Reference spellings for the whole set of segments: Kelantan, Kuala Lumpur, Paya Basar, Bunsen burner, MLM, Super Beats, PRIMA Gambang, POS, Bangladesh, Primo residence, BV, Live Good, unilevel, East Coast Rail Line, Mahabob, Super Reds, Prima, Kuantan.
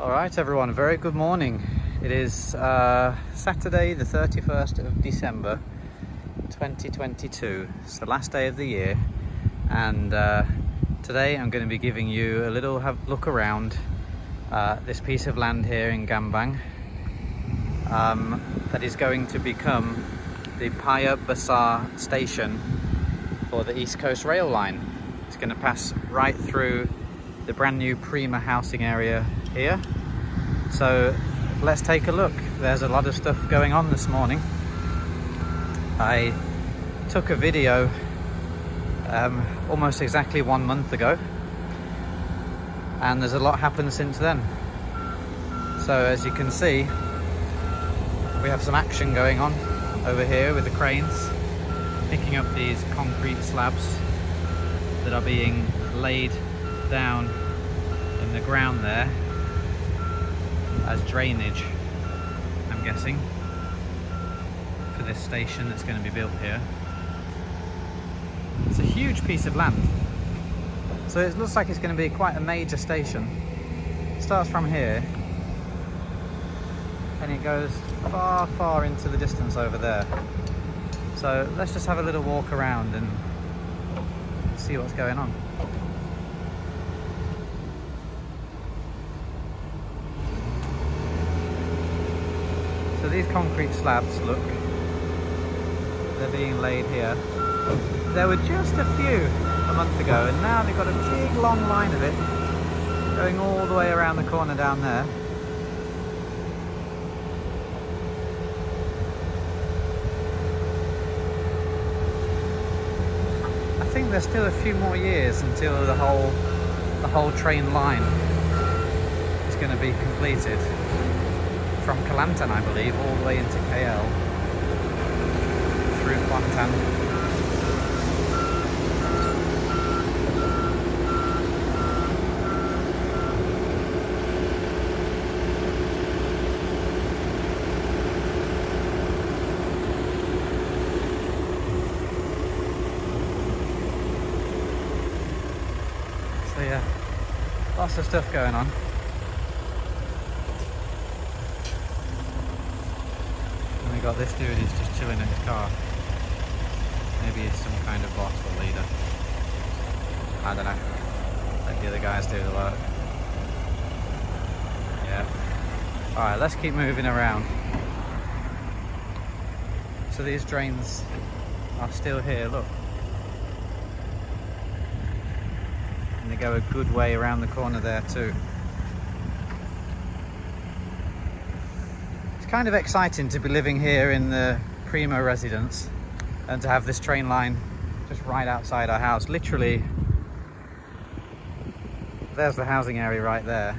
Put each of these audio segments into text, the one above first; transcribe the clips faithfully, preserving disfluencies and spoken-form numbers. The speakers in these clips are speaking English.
All right, everyone, very good morning. It is uh, Saturday, the thirty-first of December, twenty twenty-two. It's the last day of the year. And uh, today I'm going to be giving you a little have look around uh, this piece of land here in Gambang um, that is going to become the Paya Basar station for the East Coast Rail Line. It's going to pass right through the brand new Prima housing area here. So let's take a look. There's a lot of stuff going on this morning. I took a video um, almost exactly one month ago, and there's a lot happened since then. So as you can see, we have some action going on over here with the cranes, picking up these concrete slabs that are being laid down in the ground there as drainage, I'm guessing, for this station that's going to be built here. It's a huge piece of land, so it looks like it's going to be quite a major station. It starts from here and it goes far, far into the distance over there. So let's just have a little walk around and see what's going on. So these concrete slabs, look, they're being laid here. There were just a few a month ago, and now they've got a big long line of it going all the way around the corner down there. I think there's still a few more years until the whole the whole train line is going to be completed, from Kelantan, I believe, all the way into K L, through Kuantan. So yeah, lots of stuff going on. Got this dude, he's just chilling in his car. Maybe he's some kind of boss or leader. I don't know. Like the other guys do a lot. Yeah. Alright, let's keep moving around. So these drains are still here, look. And they go a good way around the corner there too. Kind of exciting to be living here in the Primo residence and to have this train line just right outside our house. Literally, there's the housing area right there,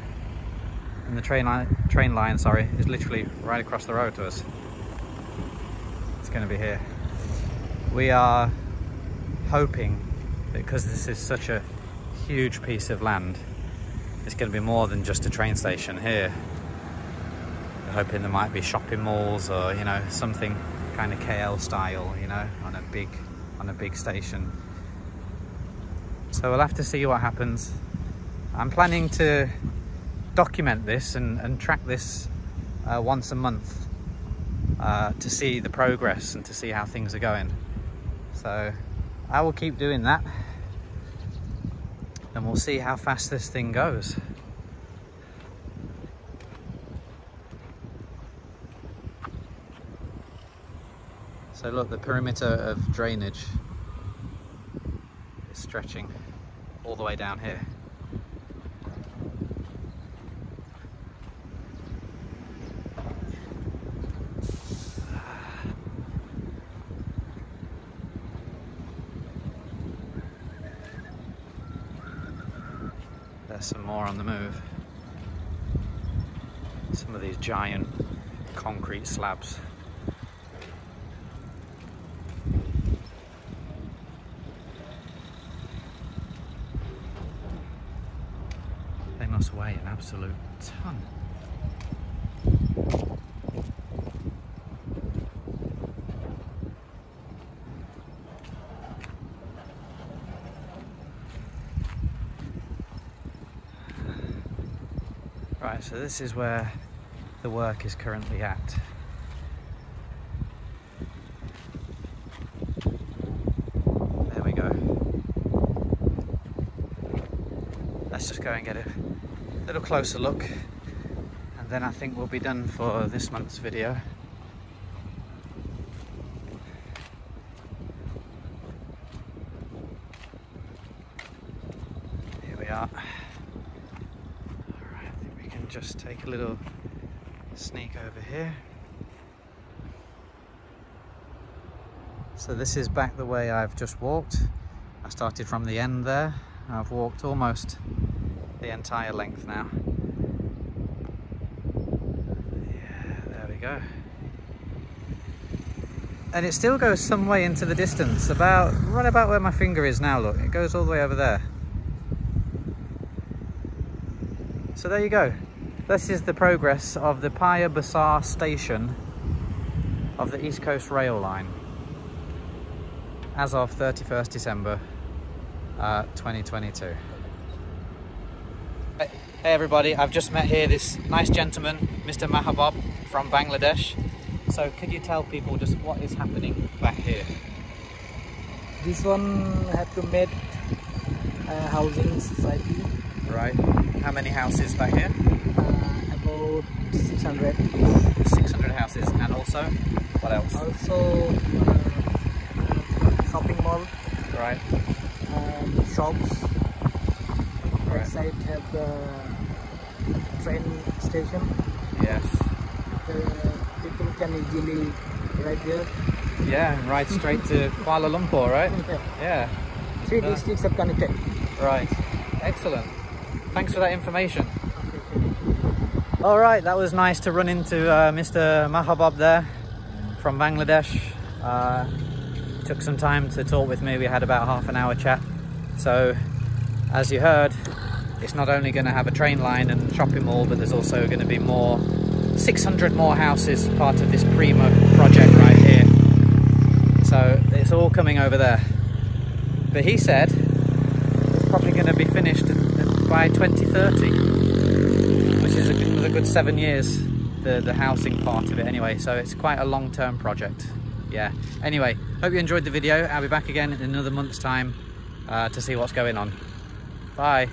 and the train line train line sorry is literally right across the road to us. It's going to be here. We are hoping, because this is such a huge piece of land, it's going to be more than just a train station here. Hoping there might be shopping malls, or you know, something kind of K L style, you know, on a big on a big station. So we'll have to see what happens. I'm planning to document this and, and track this uh, once a month uh, to see the progress and to see how things are going. So I will keep doing that, and we'll see how fast this thing goes. So look, the perimeter of drainage is stretching all the way down here. There's some more on the move. Some of these giant concrete slabs. Away an absolute ton. Right, so this is where the work is currently at. There we go. Let's just go and get a little closer look, and then I think we'll be done for this month's video. Here we are. Alright, I think we can just take a little sneak over here. So this is back the way I've just walked. I started from the end there. I've walked almost the entire length now. Yeah, there we go. And it still goes some way into the distance, about right about where my finger is now, look. It goes all the way over there. So there you go. This is the progress of the Paya Basar station of the East Coast Rail Line as of thirty-first December uh, twenty twenty-two. Hey everybody, I've just met here this nice gentleman, Mister Mahabob from Bangladesh. So could you tell people just what is happening back here? This one had to make a housing society. Right. How many houses back here? About six hundred. six hundred houses, and also, what else? Also, uh, shopping mall. Right. Um, shops. Right. Outside have the train station. Yes. The people can easily ride here. Yeah, ride straight to Kuala Lumpur, right? Yeah. Three uh, districts are connected. Right. Excellent. Thanks for that information. All right, that was nice to run into uh, Mister Mahabob there from Bangladesh. Uh, took some time to talk with me. We had about half an hour chat. So, as you heard, it's not only going to have a train line and shopping mall, but there's also going to be more, six hundred more houses, part of this Prima project right here. So it's all coming over there. But he said it's probably going to be finished by twenty thirty, which is a good, a good seven years, the, the housing part of it anyway, so it's quite a long-term project. Yeah, anyway, hope you enjoyed the video. I'll be back again in another month's time uh, to see what's going on. Bye.